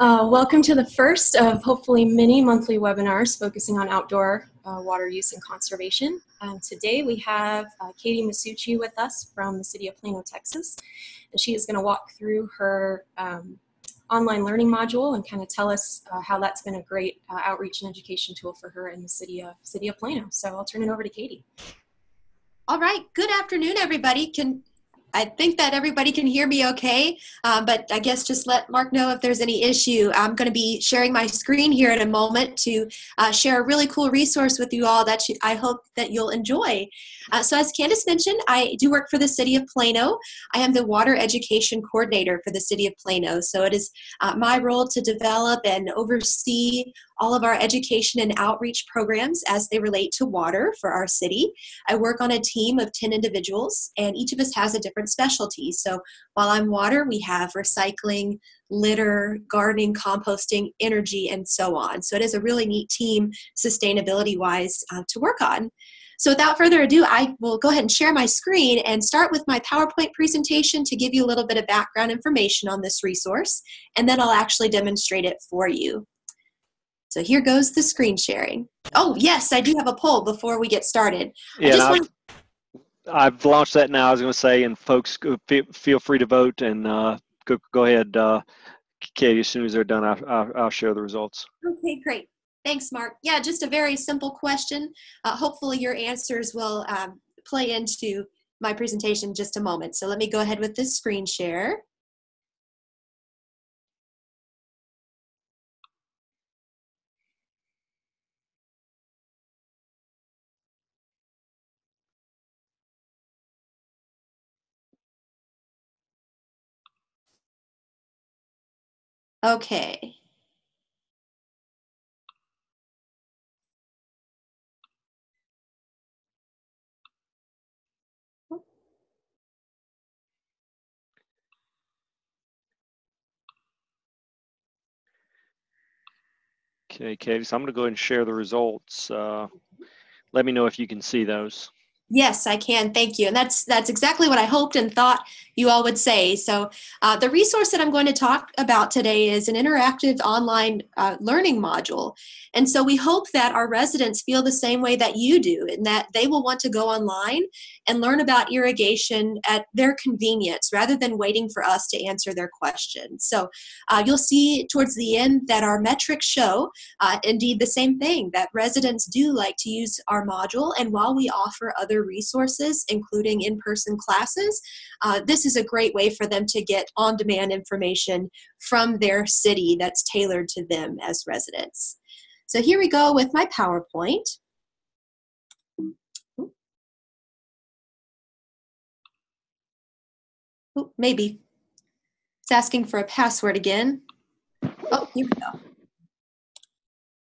Welcome to the first of hopefully many monthly webinars focusing on outdoor water use and conservation. Today we have Katie Masucci with us from the City of Plano, Texas, and she is going to walk through her online learning module and kind of tell us how that's been a great outreach and education tool for her in the City of Plano. So I'll turn it over to Katie. All right. Good afternoon, everybody. I think that everybody can hear me okay, but I guess just let Mark know if there's any issue. I'm going to be sharing my screen here in a moment to share a really cool resource with you all that I hope that you'll enjoy. So as Candace mentioned, I do work for the City of Plano. I am the Water Education Coordinator for the City of Plano, so it is my role to develop and oversee all of our education and outreach programs as they relate to water for our city. I work on a team of 10 individuals, and each of us has a different specialty. So while I'm water, we have recycling, litter, gardening, composting, energy, and so on. So it is a really neat team, sustainability-wise, to work on. So without further ado, I will go ahead and share my screen and start with my PowerPoint presentation to give you a little bit of background information on this resource, and then I'll actually demonstrate it for you. So here goes the screen sharing. Oh, yes, I do have a poll before we get started. Yeah, I've launched that now, I was going to say, and folks, feel free to vote, and go ahead, Katie, as soon as they're done, I'll share the results. Okay, great. Thanks, Mark. Yeah, just a very simple question. Hopefully your answers will play into my presentation in just a moment. So let me go ahead with this screen share. Okay. Okay, Katie, so I'm going to go ahead and share the results. Let me know if you can see those. Yes, I can. Thank you. And that's exactly what I hoped and thought you all would say. So the resource that I'm going to talk about today is an interactive online learning module. And so we hope that our residents feel the same way that you do, and that they will want to go online and learn about irrigation at their convenience rather than waiting for us to answer their questions. So you'll see towards the end that our metrics show indeed the same thing, that residents do like to use our module. And while we offer other resources, including in-person classes, this is a great way for them to get on-demand information from their city that's tailored to them as residents. So here we go with my PowerPoint. Oh, maybe. It's asking for a password again. Oh, here we go.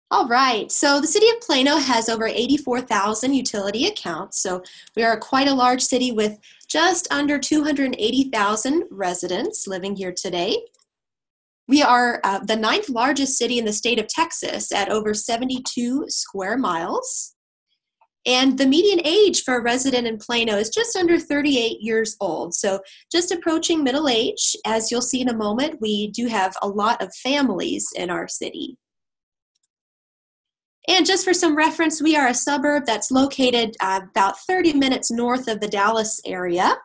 All right, so the City of Plano has over 84,000 utility accounts, so we are quite a large city with just under 280,000 residents living here today. We are the 9th largest city in the state of Texas at over 72 square miles. And the median age for a resident in Plano is just under 38 years old, so just approaching middle age. As you'll see in a moment, we do have a lot of families in our city. And just for some reference, we are a suburb that's located about 30 minutes north of the Dallas area.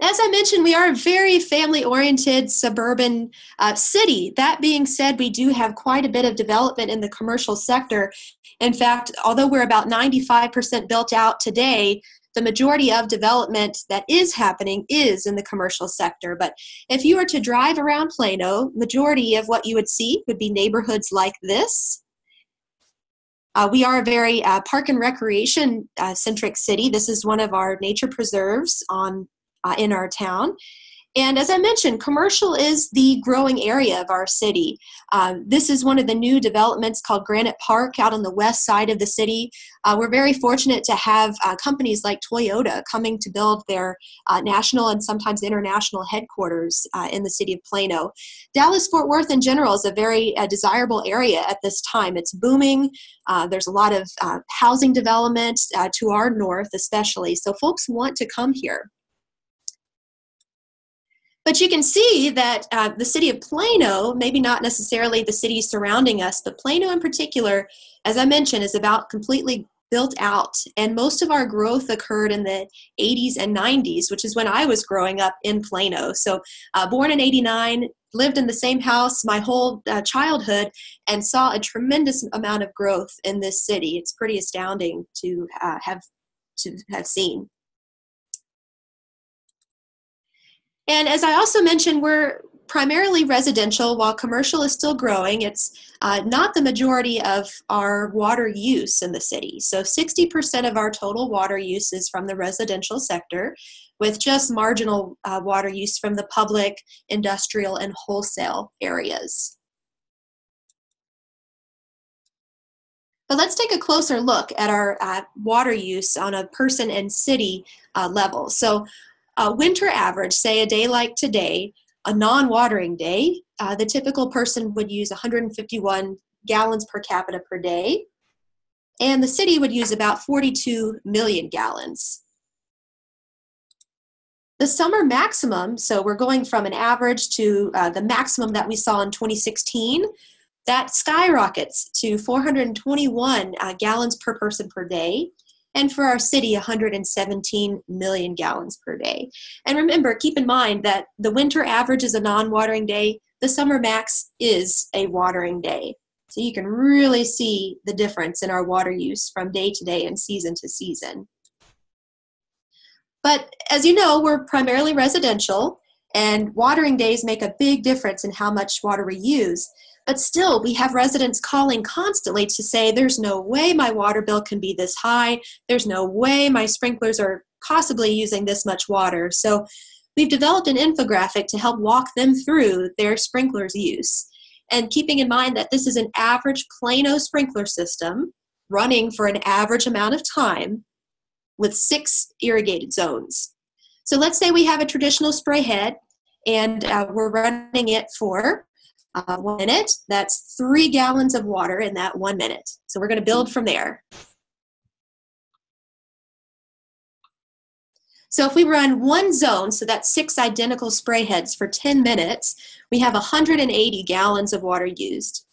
As I mentioned, we are a very family-oriented suburban city. That being said, we do have quite a bit of development in the commercial sector. In fact, although we're about 95% built out today, the majority of development that is happening is in the commercial sector. But if you were to drive around Plano, majority of what you would see would be neighborhoods like this. We are a very park and recreation centric city. This is one of our nature preserves in our town. And as I mentioned, commercial is the growing area of our city. This is one of the new developments called Granite Park out on the west side of the city. We're very fortunate to have companies like Toyota coming to build their national and sometimes international headquarters in the City of Plano. Dallas-Fort Worth in general is a very desirable area at this time. It's booming. There's a lot of housing development to our north especially. So folks want to come here. But you can see that the city of Plano, maybe not necessarily the cities surrounding us, but Plano in particular, as I mentioned, is about completely built out. And most of our growth occurred in the 80s and 90s, which is when I was growing up in Plano. So born in 89, lived in the same house my whole childhood, and saw a tremendous amount of growth in this city. It's pretty astounding to have seen. And as I also mentioned, we're primarily residential, while commercial is still growing. It's not the majority of our water use in the city. So 60% of our total water use is from the residential sector, with just marginal water use from the public, industrial, and wholesale areas. But let's take a closer look at our water use on a person and city level. So winter average, say a day like today, a non-watering day, the typical person would use 151 gallons per capita per day, and the city would use about 42 million gallons. The summer maximum, so we're going from an average to the maximum that we saw in 2016, that skyrockets to 421 gallons per person per day. And for our city, 117 million gallons per day. And remember, keep in mind that the winter average is a non-watering day. The summer max is a watering day. So you can really see the difference in our water use from day to day and season to season. But as you know, we're primarily residential, and watering days make a big difference in how much water we use. But still, we have residents calling constantly to say, there's no way my water bill can be this high. There's no way my sprinklers are possibly using this much water. So we've developed an infographic to help walk them through their sprinklers use. And keeping in mind that this is an average Plano sprinkler system running for an average amount of time with 6 irrigated zones. So let's say we have a traditional spray head, and we're running it for 1 minute. That's 3 gallons of water in that 1 minute. So we're going to build from there. So if we run one zone, so that's 6 identical spray heads for 10 minutes, we have 180 gallons of water used.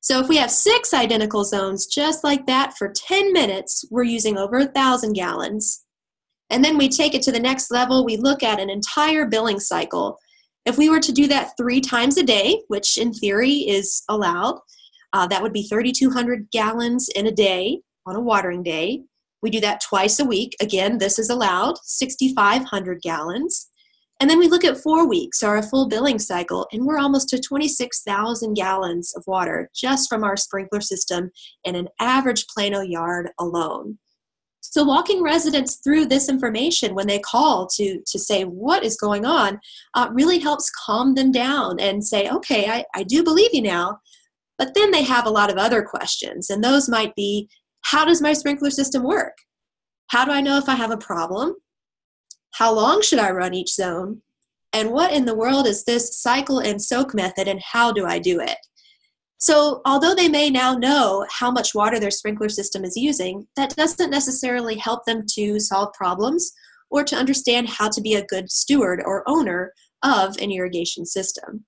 So if we have 6 identical zones just like that for 10 minutes, we're using over 1,000 gallons. And then we take it to the next level. We look at an entire billing cycle. If we were to do that 3 times a day, which in theory is allowed, that would be 3,200 gallons in a day on a watering day. We do that twice a week. Again, this is allowed, 6,500 gallons. And then we look at 4 weeks, or a full billing cycle, and we're almost to 26,000 gallons of water just from our sprinkler system in an average Plano yard alone. So walking residents through this information when they call to say what is going on really helps calm them down and say, okay, I do believe you now. But then they have a lot of other questions, and those might be, how does my sprinkler system work? How do I know if I have a problem? How long should I run each zone? And what in the world is this cycle and soak method, and how do I do it? So although they may now know how much water their sprinkler system is using, that doesn't necessarily help them to solve problems or to understand how to be a good steward or owner of an irrigation system.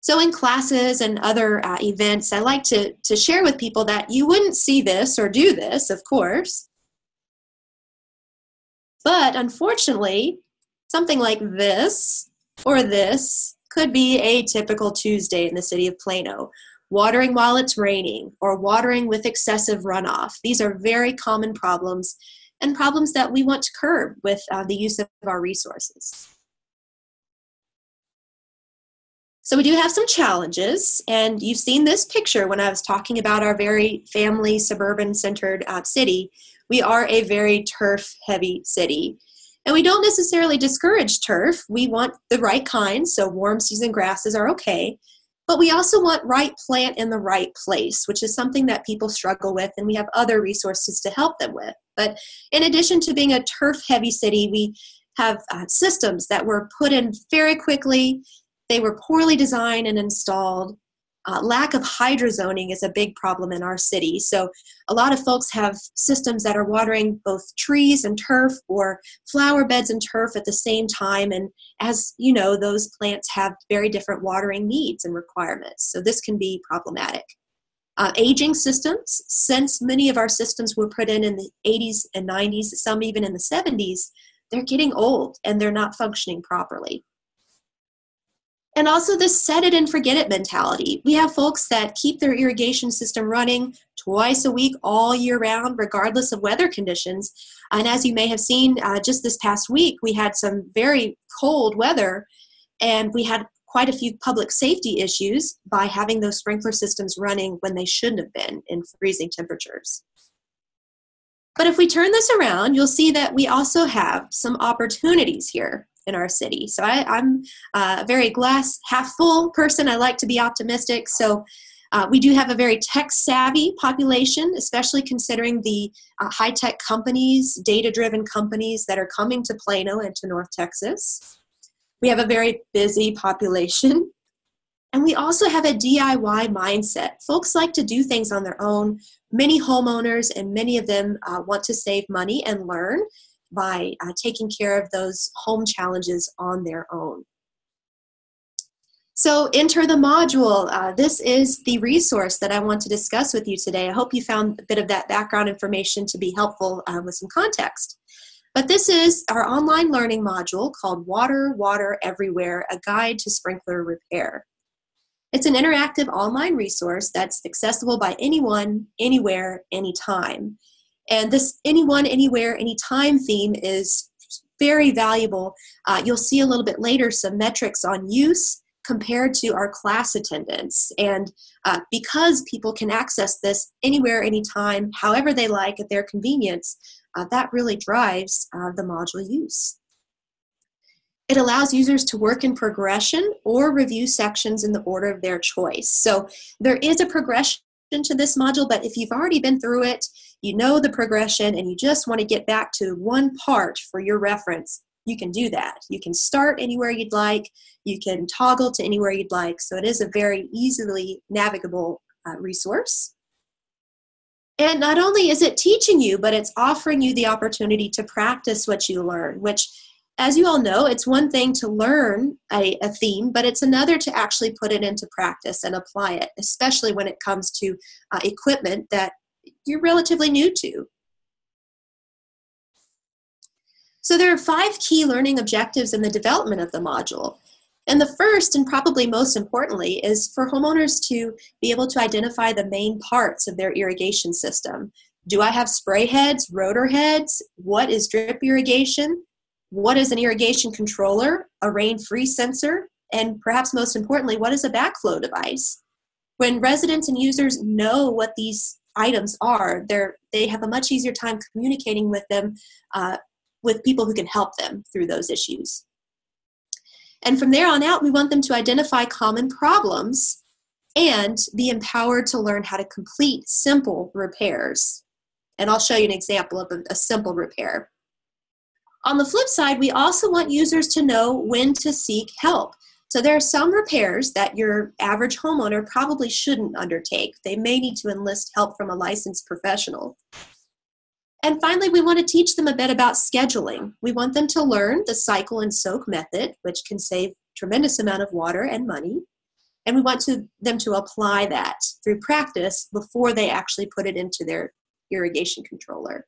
So in classes and other events, I like to share with people that you wouldn't see this or do this, of course. But unfortunately, something like this or this could be a typical Tuesday in the city of Plano. Watering while it's raining, or watering with excessive runoff. These are very common problems, and problems that we want to curb with the use of our resources. So we do have some challenges, and you've seen this picture when I was talking about our very family, suburban-centered city. We are a very turf-heavy city. And we don't necessarily discourage turf. We want the right kind, so warm season grasses are okay. But we also want right plant in the right place, which is something that people struggle with, and we have other resources to help them with. But in addition to being a turf-heavy city, we have systems that were put in very quickly. They were poorly designed and installed. Lack of hydrozoning is a big problem in our city. So a lot of folks have systems that are watering both trees and turf or flower beds and turf at the same time. And as you know, those plants have very different watering needs and requirements. So this can be problematic. Aging systems, since many of our systems were put in the 80s and 90s, some even in the 70s, they're getting old and they're not functioning properly. And also the set it and forget it mentality. We have folks that keep their irrigation system running twice a week all year round, regardless of weather conditions. And as you may have seen, just this past week, we had some very cold weather and we had quite a few public safety issues by having those sprinkler systems running when they shouldn't have been in freezing temperatures. But if we turn this around, you'll see that we also have some opportunities here in our city. So I'm a very glass half full person. I like to be optimistic. So we do have a very tech savvy population, especially considering the high tech companies, data driven companies that are coming to Plano and to North Texas. We have a very busy population. And we also have a DIY mindset. Folks like to do things on their own. Many homeowners and many of them want to save money and learn by taking care of those home challenges on their own. So enter the module. This is the resource that I want to discuss with you today. I hope you found a bit of that background information to be helpful with some context. But this is our online learning module called Water, Water Everywhere: A Guide to Sprinkler Repair. It's an interactive online resource that's accessible by anyone, anywhere, anytime. And this anyone, anywhere, anytime theme is very valuable. You'll see a little bit later some metrics on use compared to our class attendance. And because people can access this anywhere, anytime, however they like at their convenience, that really drives the module use. It allows users to work in progression or review sections in the order of their choice. So there is a progression to this module, but if you've already been through it, you know the progression and you just want to get back to one part for your reference, you can do that. You can start anywhere you'd like, you can toggle to anywhere you'd like, so it is a very easily navigable resource. And not only is it teaching you, but it's offering you the opportunity to practice what you learn, which, as you all know, it's one thing to learn a theme, but it's another to actually put it into practice and apply it, especially when it comes to equipment that you're relatively new to. So there are 5 key learning objectives in the development of the module. And the first, and probably most importantly, is for homeowners to be able to identify the main parts of their irrigation system. Do I have spray heads, rotor heads? What is drip irrigation? What is an irrigation controller, a rain-free sensor, and perhaps most importantly, what is a backflow device? When residents and users know what these items are, they have a much easier time communicating with them, with people who can help them through those issues. And from there on out, we want them to identify common problems and be empowered to learn how to complete simple repairs. And I'll show you an example of a simple repair. On the flip side, we also want users to know when to seek help. So there are some repairs that your average homeowner probably shouldn't undertake. They may need to enlist help from a licensed professional. And finally, we want to teach them a bit about scheduling. We want them to learn the cycle and soak method, which can save a tremendous amount of water and money. And we want them to apply that through practice before they actually put it into their irrigation controller.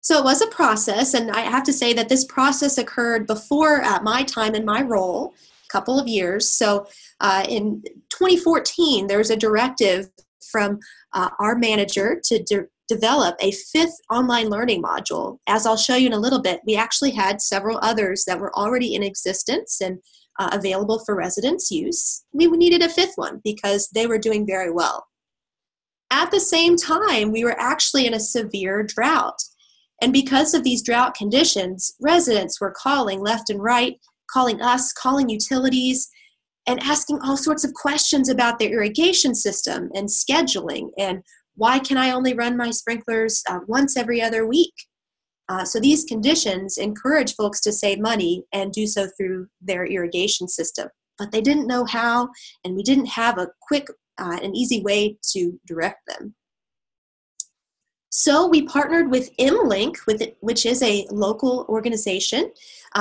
So it was a process, and I have to say that this process occurred before my time in my role, a couple of years. So in 2014, there was a directive from our manager to develop a 5th online learning module. As I'll show you in a little bit, we actually had several others that were already in existence and available for residents' use. We needed a 5th one because they were doing very well. At the same time, we were actually in a severe drought. And because of these drought conditions, residents were calling left and right, calling us, calling utilities, and asking all sorts of questions about their irrigation system and scheduling, and why can I only run my sprinklers once every other week? So these conditions encourage folks to save money and do so through their irrigation system. but they didn't know how, and we didn't have a quick and easy way to direct them. So we partnered with MLink, which is a local organization,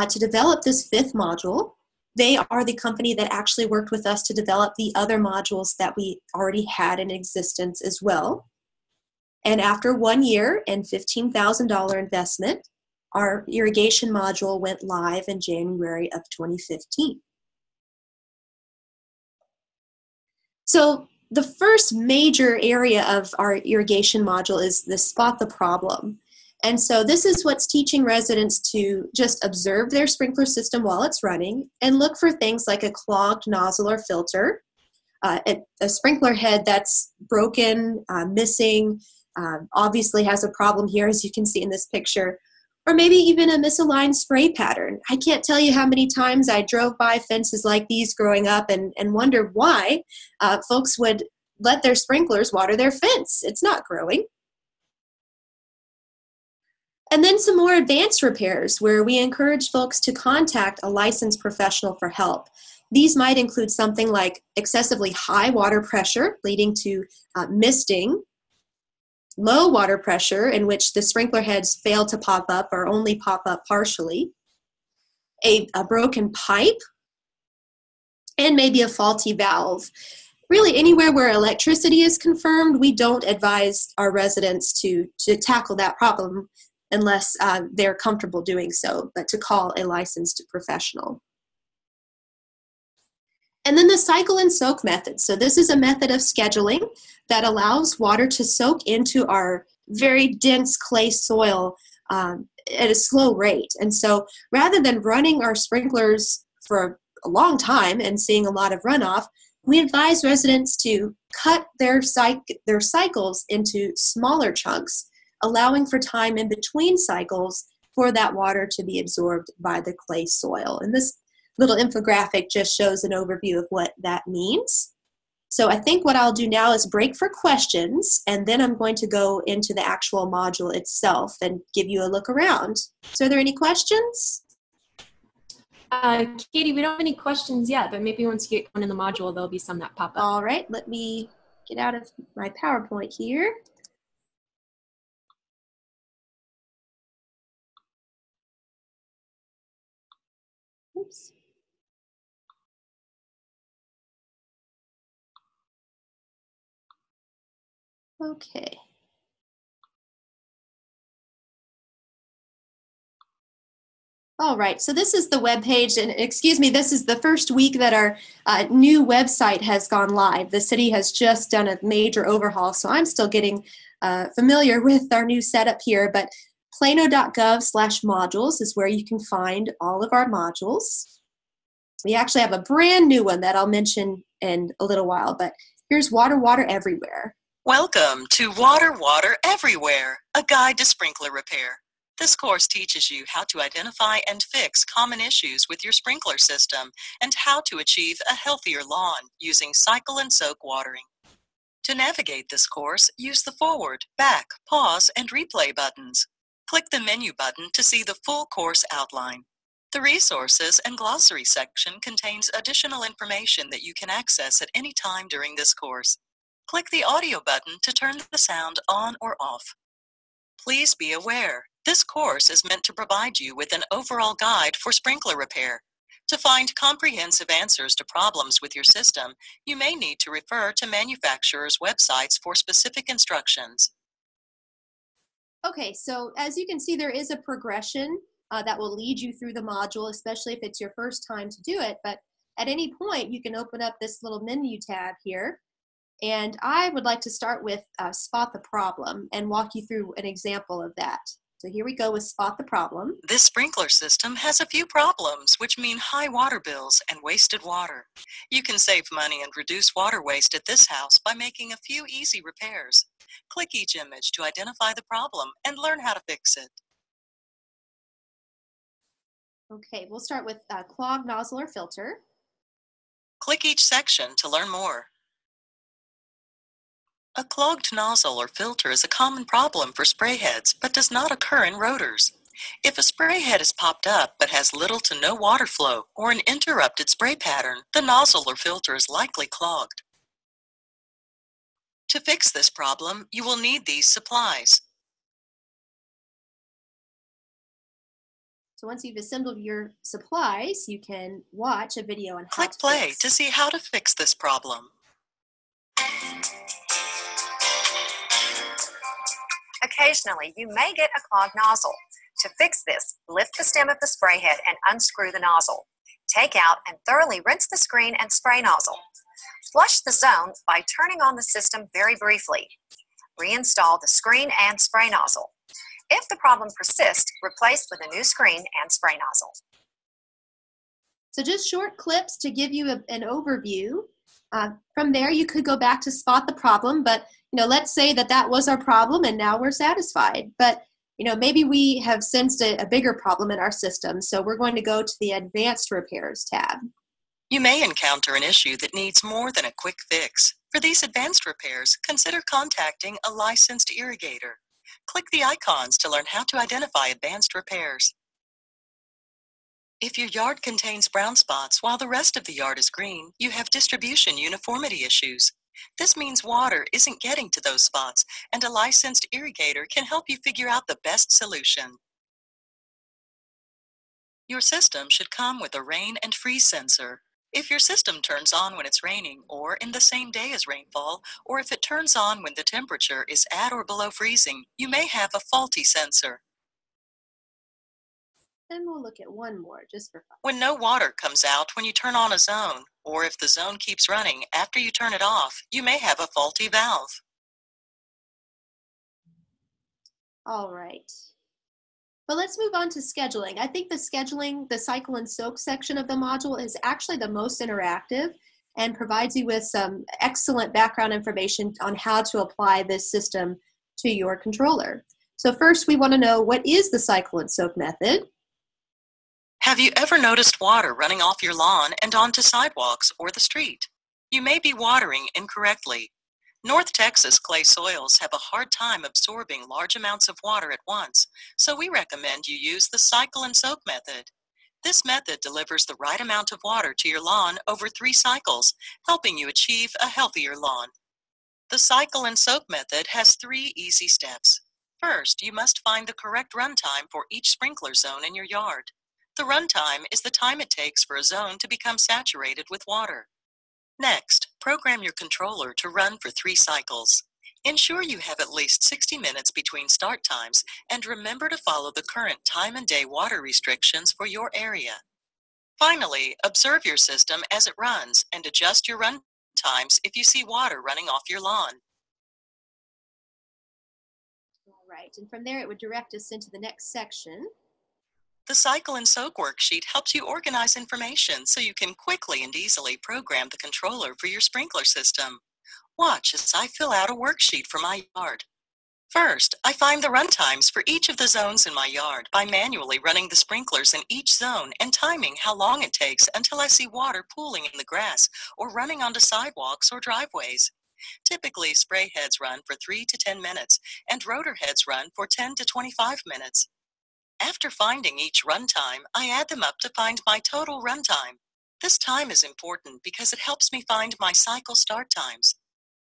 to develop this fifth module. They are the company that actually worked with us to develop the other modules that we already had in existence as well. And after 1 year and $15,000 investment, our irrigation module went live in January of 2015. So the first major area of our irrigation module is the spot the problem. And so this is what's teaching residents to just observe their sprinkler system while it's running and look for things like a clogged nozzle or filter, a sprinkler head that's broken, missing, obviously has a problem here as you can see in this picture, or maybe even a misaligned spray pattern. I can't tell you how many times I drove by fences like these growing up and wondered why folks would let their sprinklers water their fence. It's not growing. And then some more advanced repairs where we encourage folks to contact a licensed professional for help. These might include something like excessively high water pressure leading to misting, low water pressure in which the sprinkler heads fail to pop up or only pop up partially, a broken pipe, and maybe a faulty valve. Really anywhere where electricity is confirmed, we don't advise our residents to tackle that problem unless they're comfortable doing so, but to call a licensed professional. And then the cycle and soak method. So this is a method of scheduling that allows water to soak into our very dense clay soil at a slow rate. And so rather than running our sprinklers for a long time and seeing a lot of runoff, we advise residents to cut their cycles into smaller chunks, allowing for time in between cycles for that water to be absorbed by the clay soil. And this little infographic just shows an overview of what that means. So I think what I'll do now is break for questions, and then I'm going to go into the actual module itself and give you a look around. So are there any questions? Katie, we don't have any questions yet, but maybe once you get going in the module, there'll be some that pop up. All right, let me get out of my PowerPoint here. Oops. Okay. All right, so this is the web page, and excuse me, this is the first week that our new website has gone live. The city has just done a major overhaul, so I'm still getting familiar with our new setup here, but plano.gov/modules is where you can find all of our modules. We actually have a brand new one that I'll mention in a little while, but here's Water, Water Everywhere. Welcome to Water, Water Everywhere, a guide to sprinkler repair. This course teaches you how to identify and fix common issues with your sprinkler system and how to achieve a healthier lawn using cycle and soak watering. To navigate this course, use the forward, back, pause, and replay buttons. Click the menu button to see the full course outline. The resources and glossary section contains additional information that you can access at any time during this course. Click the audio button to turn the sound on or off. Please be aware, this course is meant to provide you with an overall guide for sprinkler repair. To find comprehensive answers to problems with your system, you may need to refer to manufacturers' websites for specific instructions. Okay, so as you can see, there is a progression that will lead you through the module, especially if it's your first time to do it, but at any point, you can open up this little menu tab here. And I would like to start with Spot the Problem and walk you through an example of that. So here we go with Spot the Problem. This sprinkler system has a few problems, which mean high water bills and wasted water. You can save money and reduce water waste at this house by making a few easy repairs. Click each image to identify the problem and learn how to fix it. Okay, we'll start with Clogged Nozzle or Filter. Click each section to learn more. A clogged nozzle or filter is a common problem for spray heads, but does not occur in rotors. If a spray head has popped up but has little to no water flow or an interrupted spray pattern, the nozzle or filter is likely clogged. To fix this problem, you will need these supplies. So once you've assembled your supplies, you can watch a video on how to fix. Click play to see how to fix this problem. Occasionally, you may get a clogged nozzle. To fix this, lift the stem of the spray head and unscrew the nozzle. Take out and thoroughly rinse the screen and spray nozzle. Flush the zone by turning on the system very briefly. Reinstall the screen and spray nozzle. If the problem persists, replace with a new screen and spray nozzle. So just short clips to give you an overview. From there, you could go back to spot the problem, but let's say that that was our problem and now we're satisfied. But maybe we have sensed a bigger problem in our system, so we're going to go to the Advanced Repairs tab. You may encounter an issue that needs more than a quick fix. For these advanced repairs, consider contacting a licensed irrigator. Click the icons to learn how to identify advanced repairs. If your yard contains brown spots while the rest of the yard is green, you have distribution uniformity issues. This means water isn't getting to those spots, and a licensed irrigator can help you figure out the best solution. Your system should come with a rain and freeze sensor. If your system turns on when it's raining or in the same day as rainfall, or if it turns on when the temperature is at or below freezing, you may have a faulty sensor. And we'll look at one more just for fun. When no water comes out when you turn on a zone, or if the zone keeps running after you turn it off, you may have a faulty valve. All right. But let's move on to scheduling. I think the scheduling, the cycle and soak section of the module is actually the most interactive and provides you with some excellent background information on how to apply this system to your controller. So first we want to know, what is the cycle and soak method? Have you ever noticed water running off your lawn and onto sidewalks or the street? You may be watering incorrectly. North Texas clay soils have a hard time absorbing large amounts of water at once, so we recommend you use the cycle and soak method. This method delivers the right amount of water to your lawn over 3 cycles, helping you achieve a healthier lawn. The cycle and soak method has 3 easy steps. First, you must find the correct run time for each sprinkler zone in your yard. The run time is the time it takes for a zone to become saturated with water. Next, program your controller to run for 3 cycles. Ensure you have at least 60 minutes between start times, and remember to follow the current time and day water restrictions for your area. Finally, observe your system as it runs and adjust your run times if you see water running off your lawn. All right, and from there it would direct us into the next section. The Cycle and Soak worksheet helps you organize information so you can quickly and easily program the controller for your sprinkler system. Watch as I fill out a worksheet for my yard. First, I find the run times for each of the zones in my yard by manually running the sprinklers in each zone and timing how long it takes until I see water pooling in the grass or running onto sidewalks or driveways. Typically, spray heads run for 3 to 10 minutes and rotor heads run for 10 to 25 minutes. After finding each run time, I add them up to find my total run time. This time is important because it helps me find my cycle start times.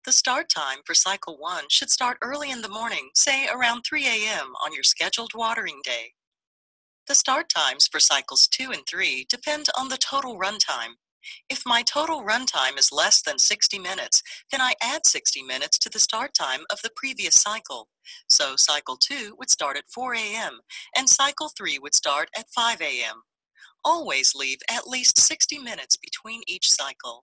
The start time for cycle 1 should start early in the morning, say around 3 a.m. on your scheduled watering day. The start times for cycles 2 and 3 depend on the total run time. If my total run time is less than 60 minutes, then I add 60 minutes to the start time of the previous cycle. So cycle 2 would start at 4 a.m. and cycle 3 would start at 5 a.m. Always leave at least 60 minutes between each cycle.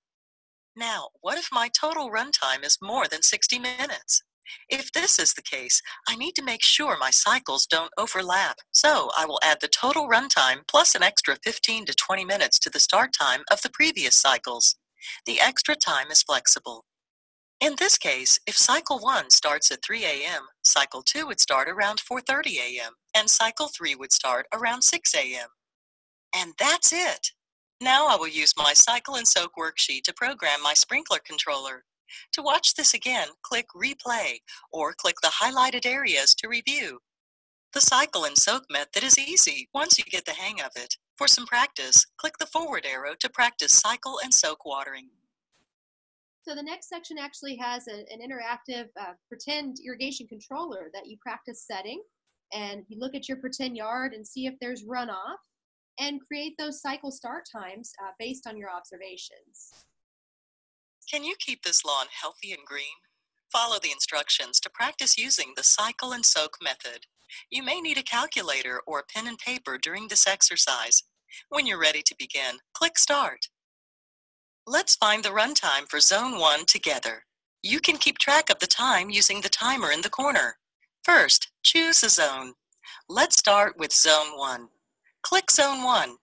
Now, what if my total run time is more than 60 minutes? If this is the case, I need to make sure my cycles don't overlap, so I will add the total run time plus an extra 15 to 20 minutes to the start time of the previous cycles. The extra time is flexible. In this case, if cycle 1 starts at 3 a.m., cycle 2 would start around 4:30 a.m., and cycle 3 would start around 6 a.m. And that's it! Now I will use my Cycle and Soak worksheet to program my sprinkler controller. To watch this again, click Replay, or click the highlighted areas to review. The cycle and soak method is easy once you get the hang of it. For some practice, click the forward arrow to practice cycle and soak watering. So the next section actually has an interactive pretend irrigation controller that you practice setting. And you look at your pretend yard and see if there's runoff, and create those cycle start times based on your observations. Can you keep this lawn healthy and green? Follow the instructions to practice using the cycle and soak method. You may need a calculator or a pen and paper during this exercise. When you're ready to begin, click Start. Let's find the runtime for Zone 1 together. You can keep track of the time using the timer in the corner. First, choose a zone. Let's start with Zone 1. Click Zone 1.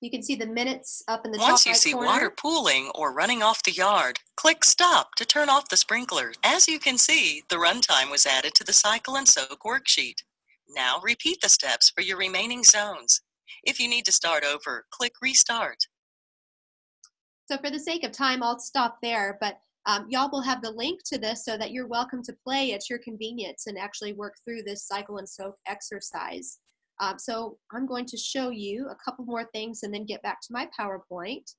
You can see the minutes up in the top right corner. Once you see water pooling or running off the yard, click Stop to turn off the sprinkler. As you can see, the runtime was added to the Cycle and Soak worksheet. Now repeat the steps for your remaining zones. If you need to start over, click Restart. So for the sake of time, I'll stop there, but y'all will have the link to this so that you're welcome to play at your convenience and actually work through this cycle and soak exercise. So I'm going to show you a couple more things and then get back to my PowerPoint.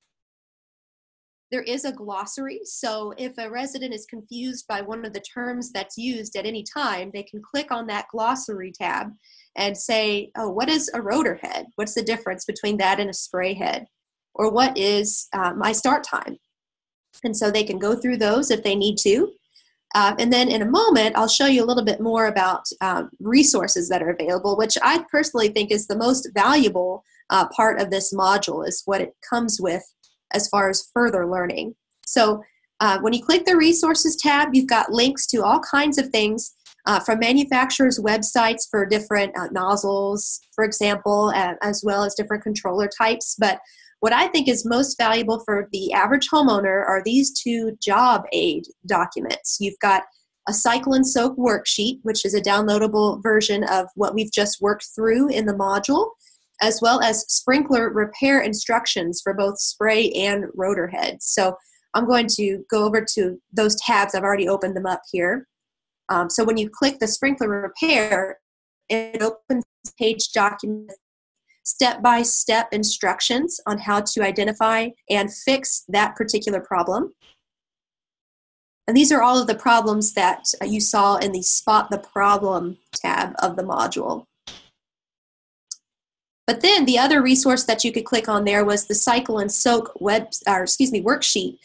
There is a glossary, so if a resident is confused by one of the terms that's used at any time, they can click on that glossary tab and say, oh, what is a rotor head? What's the difference between that and a spray head? Or what is my start time? And so they can go through those if they need to. And then in a moment, I'll show you a little bit more about resources that are available, which I personally think is the most valuable part of this module, is what it comes with as far as further learning. So when you click the resources tab, you've got links to all kinds of things from manufacturers' websites for different nozzles, for example, as well as different controller types. But what I think is most valuable for the average homeowner are these two job aid documents. You've got a cycle and soak worksheet, which is a downloadable version of what we've just worked through in the module, as well as sprinkler repair instructions for both spray and rotor heads. So I'm going to go over to those tabs. I've already opened them up here. So when you click the sprinkler repair, it opens page document. Step-by-step instructions on how to identify and fix that particular problem. And these are all of the problems that you saw in the Spot the Problem tab of the module. But then the other resource that you could click on there was the Cycle and Soak worksheet,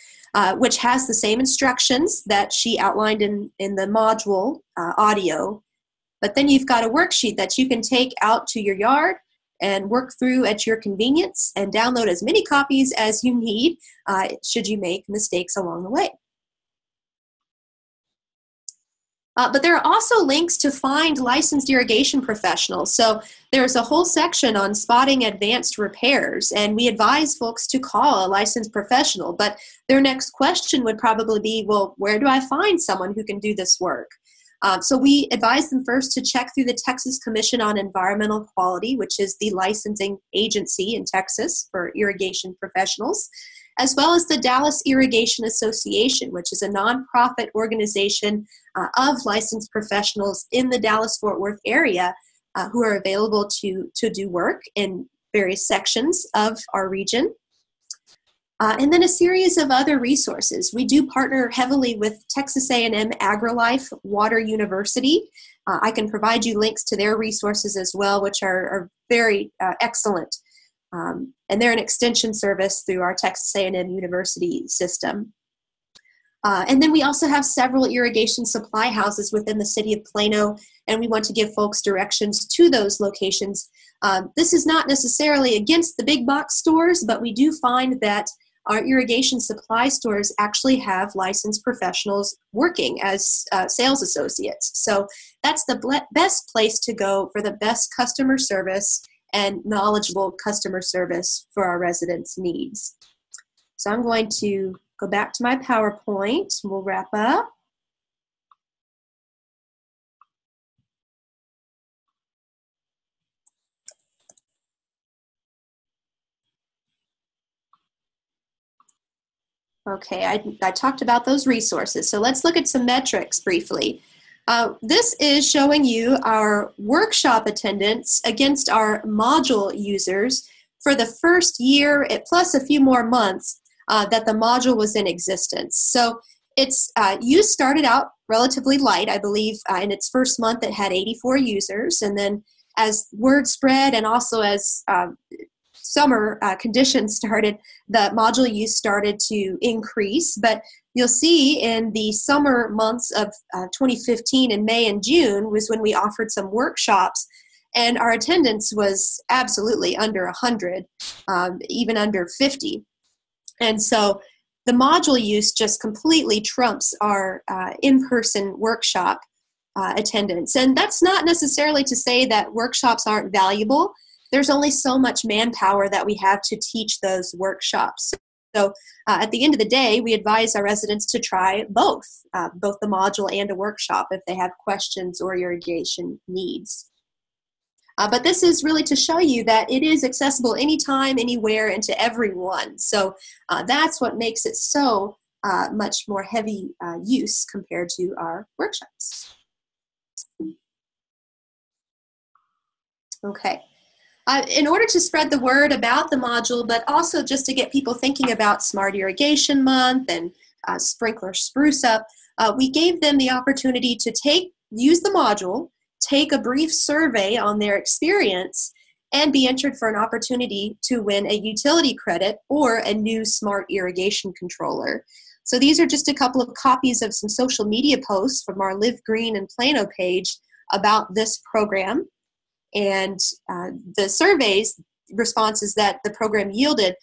which has the same instructions that she outlined in the module audio. But then you've got a worksheet that you can take out to your yard and work through at your convenience and download as many copies as you need should you make mistakes along the way. But there are also links to find licensed irrigation professionals. So there's a whole section on spotting advanced repairs, and we advise folks to call a licensed professional. But their next question would probably be, well, where do I find someone who can do this work? So we advise them first to check through the Texas Commission on Environmental Quality, which is the licensing agency in Texas for irrigation professionals, as well as the Dallas Irrigation Association, which is a nonprofit organization of licensed professionals in the Dallas-Fort Worth area who are available to do work in various sections of our region. And then a series of other resources. We do partner heavily with Texas A&M AgriLife Water University. I can provide you links to their resources as well, which are very excellent. And they're an extension service through our Texas A&M University system. And then we also have several irrigation supply houses within the City of Plano, and we want to give folks directions to those locations. This is not necessarily against the big box stores, but we do find that our irrigation supply stores actually have licensed professionals working as sales associates. So that's the best place to go for the best customer service and knowledgeable customer service for our residents' needs. So I'm going to go back to my PowerPoint. We'll wrap up. Okay, I talked about those resources. So let's look at some metrics briefly. This is showing you our workshop attendance against our module users for the first year, plus a few more months that the module was in existence. So it's you started out relatively light, I believe. In its first month, it had 84 users, and then as word spread and also as summer conditions started, the module use started to increase. But you'll see in the summer months of 2015, in May and June, was when we offered some workshops, and our attendance was absolutely under 100, even under 50. And so the module use just completely trumps our in-person workshop attendance. And that's not necessarily to say that workshops aren't valuable. There's only so much manpower that we have to teach those workshops. So at the end of the day, we advise our residents to try both, the module and a workshop if they have questions or irrigation needs. But this is really to show you that it is accessible anytime, anywhere, and to everyone. So that's what makes it so much more heavy use compared to our workshops. Okay. In order to spread the word about the module, but also just to get people thinking about Smart Irrigation Month and Sprinkler Spruce Up, we gave them the opportunity to use the module, take a brief survey on their experience, and be entered for an opportunity to win a utility credit or a new smart irrigation controller. So these are just a couple of copies of some social media posts from our Live Green and Plano page about this program. And the surveys responses that the program yielded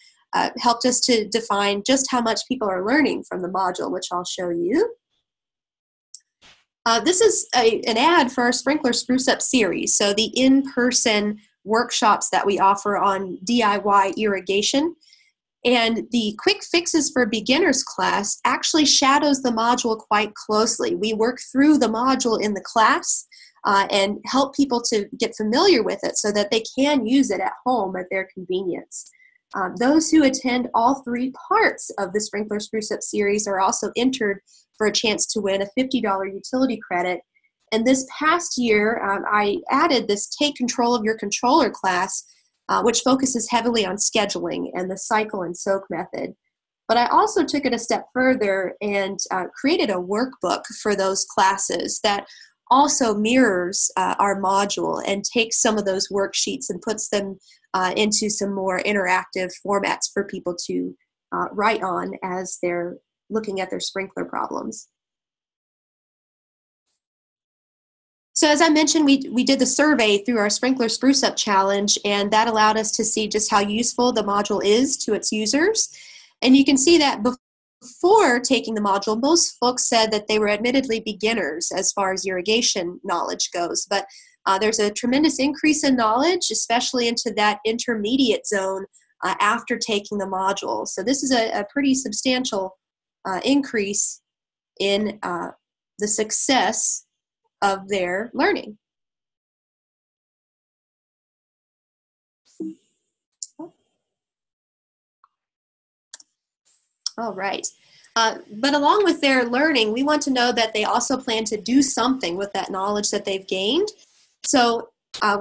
helped us to define just how much people are learning from the module, which I'll show you. This is an ad for our Sprinkler Spruce Up series, so the in-person workshops that we offer on DIY irrigation. And the Quick Fixes for Beginners class actually shadows the module quite closely. We work through the module in the class and help people to get familiar with it so that they can use it at home at their convenience. Those who attend all three parts of the Sprinkler Spruce Up series are also entered for a chance to win a $50 utility credit. And this past year, I added this Take Control of Your Controller class, which focuses heavily on scheduling and the cycle and soak method. But I also took it a step further and created a workbook for those classes that also mirrors our module and takes some of those worksheets and puts them into some more interactive formats for people to write on as they're looking at their sprinkler problems. So as I mentioned, we did the survey through our Sprinkler Spruce Up Challenge, and that allowed us to see just how useful the module is to its users. And you can see that before taking the module, most folks said that they were admittedly beginners as far as irrigation knowledge goes, but there's a tremendous increase in knowledge, especially into that intermediate zone after taking the module. So this is a pretty substantial increase in the success of their learning. All right. But along with their learning, we want to know that they also plan to do something with that knowledge that they've gained. So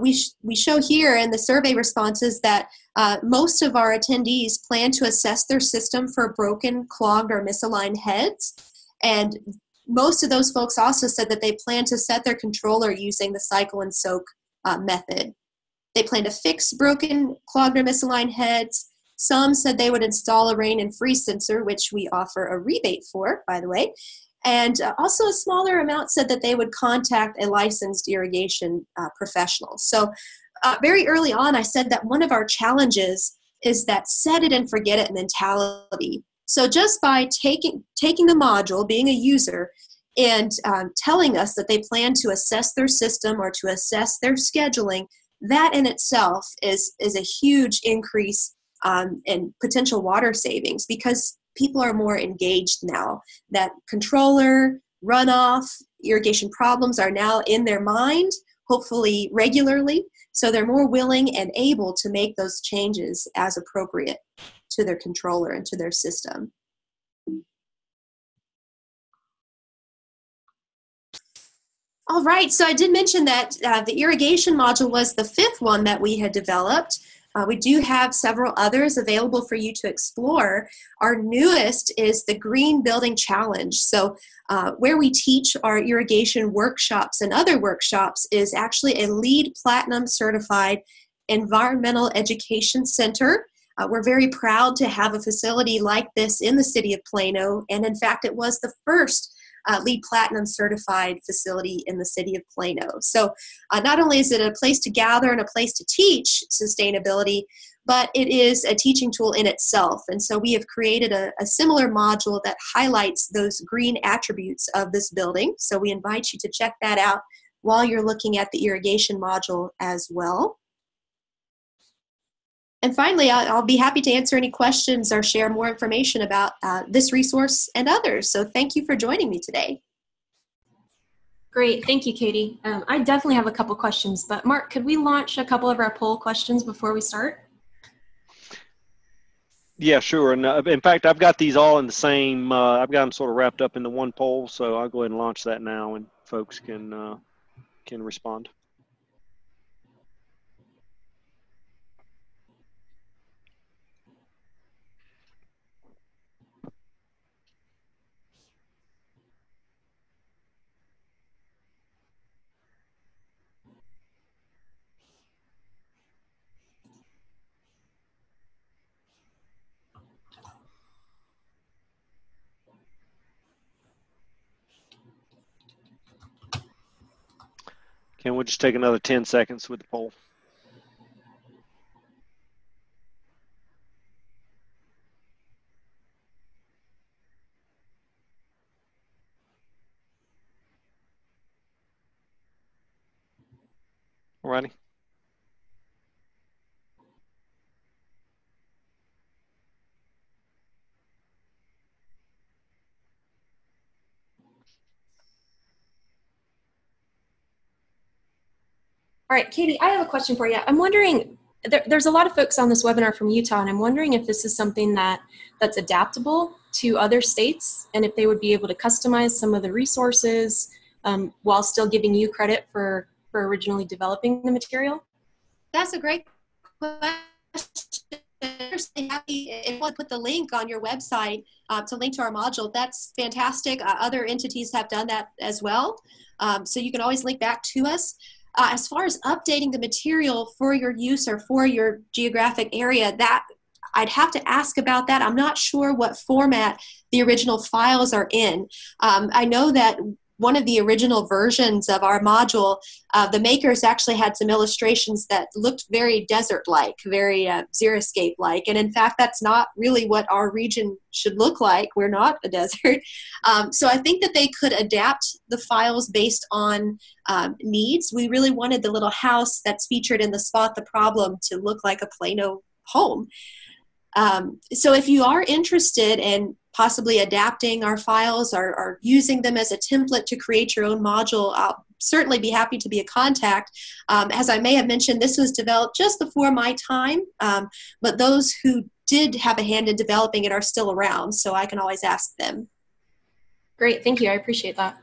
we show here in the survey responses that most of our attendees plan to assess their system for broken, clogged, or misaligned heads. And most of those folks also said that they plan to set their controller using the cycle and soak method. They plan to fix broken, clogged, or misaligned heads. Some said they would install a rain and freeze sensor, which we offer a rebate for, by the way. And also a smaller amount said that they would contact a licensed irrigation professional. So very early on, I said that one of our challenges is that set it and forget it mentality. So just by taking the module, being a user, and telling us that they plan to assess their system or to assess their scheduling, that in itself is a huge increase and potential water savings, because people are more engaged now. That controller, runoff, irrigation problems are now in their mind, hopefully regularly, so they're more willing and able to make those changes as appropriate to their controller and to their system. All right, so I did mention that the irrigation module was the fifth one that we had developed. We do have several others available for you to explore. Our newest is the Green Building Challenge. So where we teach our irrigation workshops and other workshops is actually a LEED Platinum certified environmental education center. We're very proud to have a facility like this in the City of Plano. And in fact, it was the first LEED Platinum certified facility in the City of Plano. So not only is it a place to gather and a place to teach sustainability, but it is a teaching tool in itself. And so we have created a similar module that highlights those green attributes of this building. So we invite you to check that out while you're looking at the irrigation module as well. And finally, I'll be happy to answer any questions or share more information about this resource and others. So thank you for joining me today. Great, thank you, Katie. I definitely have a couple questions, but Mark, could we launch a couple of our poll questions before we start? Yeah, sure. And in fact, I've got these all in the same, I've got them sort of wrapped up into one poll, so I'll go ahead and launch that now and folks can respond. Can we just take another 10 seconds with the poll? Alrighty. All right, Katie, I have a question for you. I'm wondering, there's a lot of folks on this webinar from Utah, and I'm wondering if this is something that's adaptable to other states, and if they would be able to customize some of the resources while still giving you credit for originally developing the material? That's a great question. If you want to put the link on your website to link to our module, that's fantastic. Other entities have done that as well, so you can always link back to us. As far as updating the material for your use or for your geographic area, that I'd have to ask about that. I'm not sure what format the original files are in. I know that one of the original versions of our module, the makers actually had some illustrations that looked very desert-like, very xeriscape-like, and in fact, that's not really what our region should look like. We're not a desert. So I think that they could adapt the files based on needs. We really wanted the little house that's featured in the Spot the Problem to look like a Plano home. So if you are interested in possibly adapting our files or using them as a template to create your own module, I'll certainly be happy to be a contact. As I may have mentioned, this was developed just before my time, but those who did have a hand in developing it are still around, so I can always ask them. Great, thank you, I appreciate that.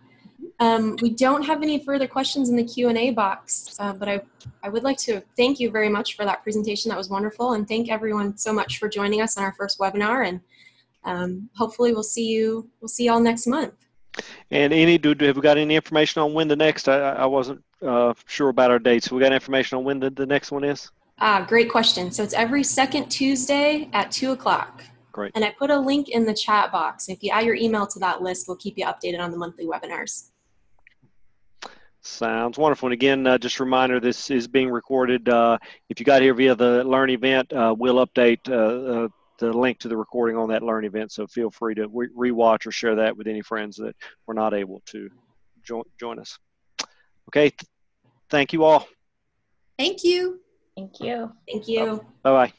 We don't have any further questions in the Q&A box, but I would like to thank you very much for that presentation. That was wonderful, and thank everyone so much for joining us on our first webinar, and hopefully we'll see you all next month. And any, have we got any information on when the next, I wasn't sure about our dates. So we got information on when the next one is? Great question. So it's every second Tuesday at 2 o'clock. Great. And I put a link in the chat box. If you add your email to that list, we'll keep you updated on the monthly webinars. Sounds wonderful. And again, just a reminder, this is being recorded. If you got here via the Learn event, we'll update the link to the recording on that Learn event, so feel free to rewatch or share that with any friends that were not able to join us. Okay, thank you all. Thank you. Thank you. Thank you. Bye-bye.